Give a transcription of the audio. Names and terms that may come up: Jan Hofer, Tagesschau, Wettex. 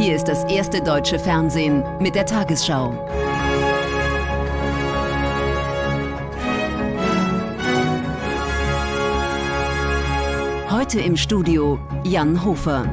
Hier ist das erste deutsche Fernsehen mit der Tagesschau. Heute im Studio Jan Hofer.